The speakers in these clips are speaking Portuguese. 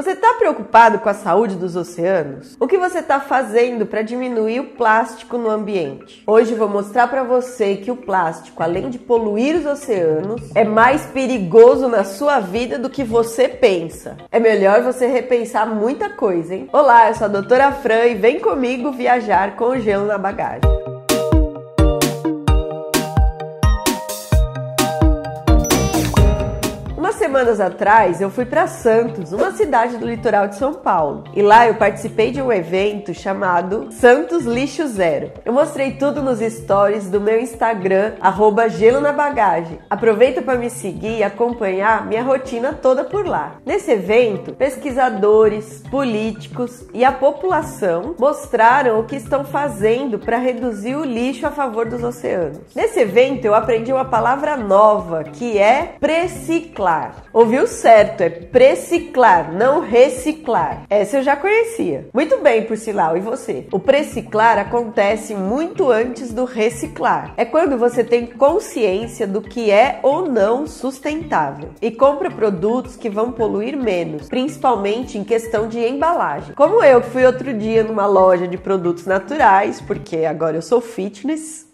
Você está preocupado com a saúde dos oceanos? O que você está fazendo para diminuir o plástico no ambiente? Hoje vou mostrar para você que o plástico, além de poluir os oceanos, é mais perigoso na sua vida do que você pensa. É melhor você repensar muita coisa, hein? Olá, eu sou a doutora Fran e vem comigo viajar com o gelo na bagagem. Semanas atrás eu fui para Santos, uma cidade do litoral de São Paulo, e lá eu participei de um evento chamado Santos Lixo Zero. Eu mostrei tudo nos stories do meu Instagram @gelonabagagem. Aproveita para me seguir e acompanhar minha rotina toda por lá. Nesse evento, pesquisadores, políticos e a população mostraram o que estão fazendo para reduzir o lixo a favor dos oceanos. Nesse evento eu aprendi uma palavra nova que é preciclar. Ouviu certo, é preciclar, não reciclar. Essa eu já conhecia. Muito bem, por sinal, e você? O preciclar acontece muito antes do reciclar. É quando você tem consciência do que é ou não sustentável e compra produtos que vão poluir menos, principalmente em questão de embalagem. Como eu, que fui outro dia numa loja de produtos naturais, porque agora eu sou fitness.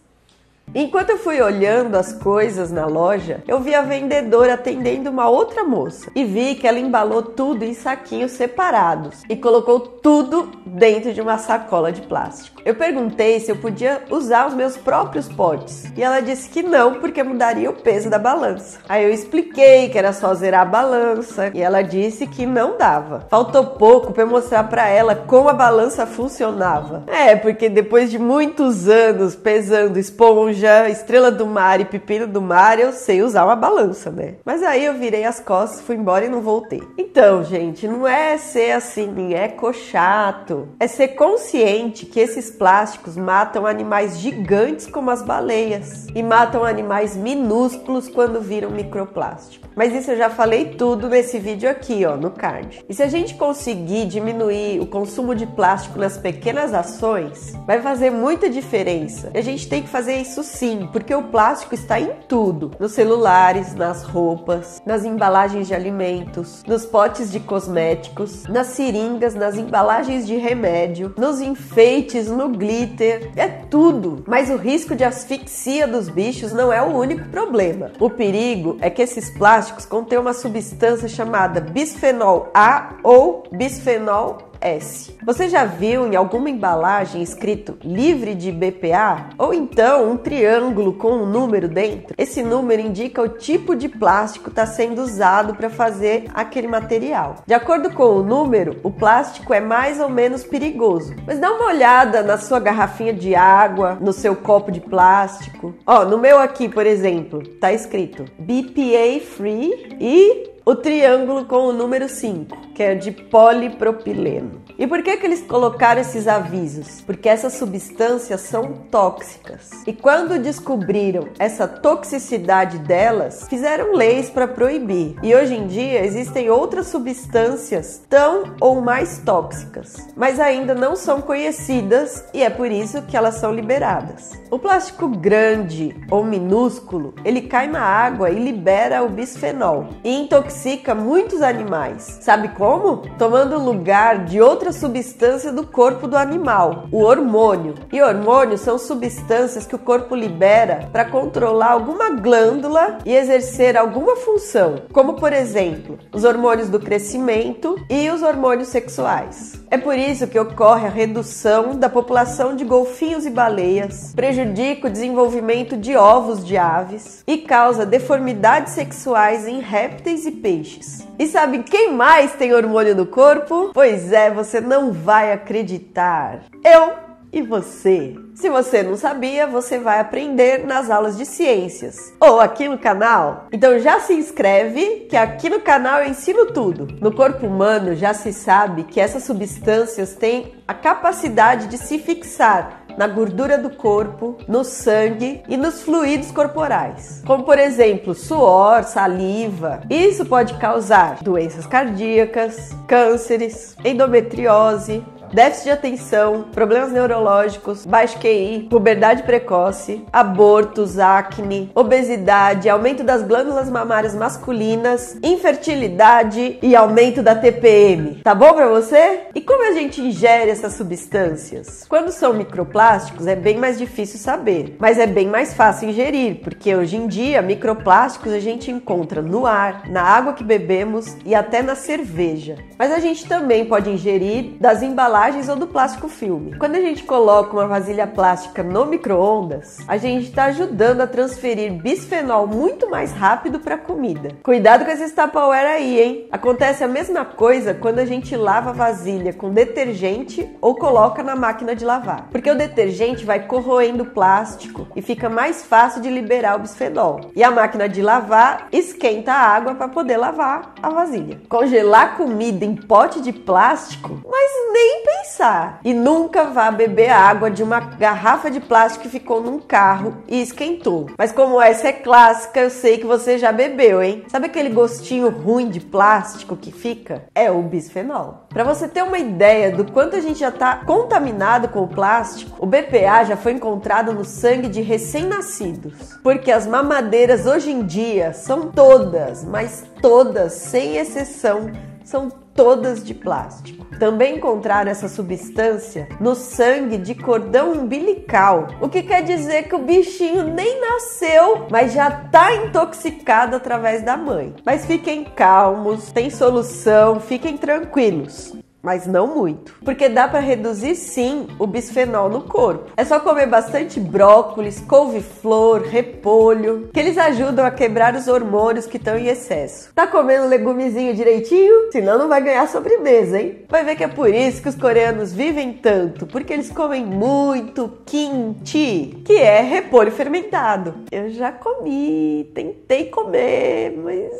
Enquanto eu fui olhando as coisas na loja, eu vi a vendedora atendendo uma outra moça e vi que ela embalou tudo em saquinhos separados e colocou tudo dentro de uma sacola de plástico. Eu perguntei se eu podia usar os meus próprios potes e ela disse que não, porque mudaria o peso da balança. Aí eu expliquei que era só zerar a balança e ela disse que não dava. Faltou pouco para eu mostrar para ela como a balança funcionava. É, porque depois de muitos anos pesando esponja, estrela do mar e pepino do mar, eu sei usar uma balança, né? Mas aí eu virei as costas, fui embora e não voltei. Então, gente, não é ser assim, nem é cochato. É ser consciente que esses plásticos matam animais gigantes como as baleias e matam animais minúsculos quando viram microplástico. Mas isso eu já falei tudo nesse vídeo aqui, ó, no card. E se a gente conseguir diminuir o consumo de plástico nas pequenas ações, vai fazer muita diferença. E a gente tem que fazer isso sim, porque o plástico está em tudo, nos celulares, nas roupas, nas embalagens de alimentos, nos potes de cosméticos, nas seringas, nas embalagens de remédio, nos enfeites, no glitter, é tudo. Mas o risco de asfixia dos bichos não é o único problema. O perigo é que esses plásticos contêm uma substância chamada bisfenol A ou bisfenol S. Você já viu em alguma embalagem escrito livre de BPA? Ou então um triângulo com um número dentro? Esse número indica o tipo de plástico está sendo usado para fazer aquele material. De acordo com o número, o plástico é mais ou menos perigoso. Mas dá uma olhada na sua garrafinha de água, no seu copo de plástico. Ó, no meu aqui, por exemplo, tá escrito BPA free e o triângulo com o número 5, que é de polipropileno. E por que eles colocaram esses avisos? Porque essas substâncias são tóxicas. E quando descobriram essa toxicidade delas, fizeram leis para proibir. E hoje em dia existem outras substâncias tão ou mais tóxicas, mas ainda não são conhecidas e é por isso que elas são liberadas. O plástico grande ou minúsculo, ele cai na água e libera o bisfenol. E intoxica muitos animais. Sabe como? Tomando o lugar de outra substância do corpo do animal, o hormônio. E hormônios são substâncias que o corpo libera para controlar alguma glândula e exercer alguma função, como por exemplo, os hormônios do crescimento e os hormônios sexuais. É por isso que ocorre a redução da população de golfinhos e baleias, prejudica o desenvolvimento de ovos de aves e causa deformidades sexuais em répteis e peixes. E sabe quem mais tem hormônio no corpo? Pois é, você não vai acreditar. Eu e você. Se você não sabia, você vai aprender nas aulas de ciências ou aqui no canal. Então já se inscreve, que aqui no canal eu ensino tudo. No corpo humano já se sabe que essas substâncias têm a capacidade de se fixar na gordura do corpo, no sangue e nos fluidos corporais, como por exemplo, suor, saliva. Isso pode causar doenças cardíacas, cânceres, endometriose, déficit de atenção, problemas neurológicos, baixo QI, puberdade precoce, abortos, acne, obesidade, aumento das glândulas mamárias masculinas, infertilidade e aumento da TPM. Tá bom pra você? E como a gente ingere essas substâncias? Quando são microplásticos é bem mais difícil saber, mas é bem mais fácil ingerir, porque hoje em dia microplásticos a gente encontra no ar, na água que bebemos e até na cerveja. Mas a gente também pode ingerir das embalagens ou do plástico filme. Quando a gente coloca uma vasilha plástica no micro-ondas, a gente está ajudando a transferir bisfenol muito mais rápido para a comida. Cuidado com esses Tupperware aí, hein? Acontece a mesma coisa quando a gente lava a vasilha com detergente ou coloca na máquina de lavar, porque o detergente vai corroendo o plástico e fica mais fácil de liberar o bisfenol. E a máquina de lavar esquenta a água para poder lavar a vasilha. Congelar comida em pote de plástico? Mas nem pensar! E nunca vá beber a água de uma garrafa de plástico que ficou num carro e esquentou. Mas como essa é clássica, eu sei que você já bebeu, hein? Sabe aquele gostinho ruim de plástico que fica? É o bisfenol. Para você ter uma ideia do quanto a gente já está contaminado com o plástico, o BPA já foi encontrado no sangue de recém-nascidos. Porque as mamadeiras hoje em dia são todas, mas todas, sem exceção, são todas de plástico. Também encontraram essa substância no sangue de cordão umbilical, o que quer dizer que o bichinho nem nasceu, mas já está intoxicado através da mãe. Mas fiquem calmos, tem solução, fiquem tranquilos. Mas não muito, porque dá para reduzir sim o bisfenol no corpo. É só comer bastante brócolis, couve-flor, repolho, que eles ajudam a quebrar os hormônios que estão em excesso. Tá comendo legumezinho direitinho? Senão não vai ganhar sobremesa, hein? Vai ver que é por isso que os coreanos vivem tanto, porque eles comem muito kimchi, que é repolho fermentado. Eu já comi, tentei comer, mas...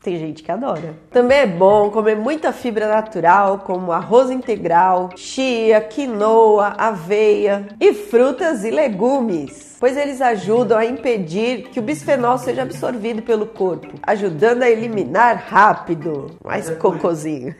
tem gente que adora. Também é bom comer muita fibra natural, como arroz integral, chia, quinoa, aveia e frutas e legumes, pois eles ajudam a impedir que o bisfenol seja absorvido pelo corpo, ajudando a eliminar rápido. Mais cocôzinho.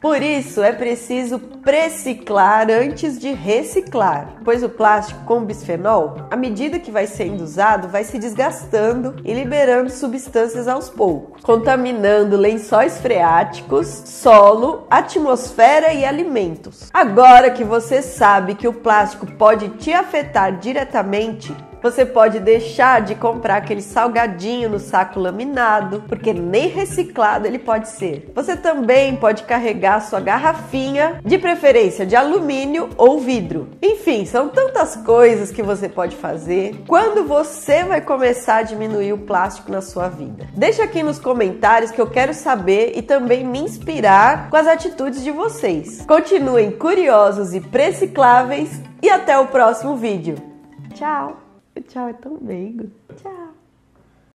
Por isso, é preciso preciclar antes de reciclar, pois o plástico com bisfenol, à medida que vai sendo usado, vai se desgastando e liberando substâncias aos poucos, contaminando lençóis freáticos, solo, atmosfera e alimentos. Agora que você sabe que o plástico pode te afetar diretamente, você pode deixar de comprar aquele salgadinho no saco laminado, porque nem reciclado ele pode ser. Você também pode carregar sua garrafinha, de preferência de alumínio ou vidro. Enfim, são tantas coisas que você pode fazer. Quando você vai começar a diminuir o plástico na sua vida? Deixa aqui nos comentários que eu quero saber e também me inspirar com as atitudes de vocês. Continuem curiosos e precicláveis e até o próximo vídeo. Tchau! Tchau, é tão meigo. Tchau.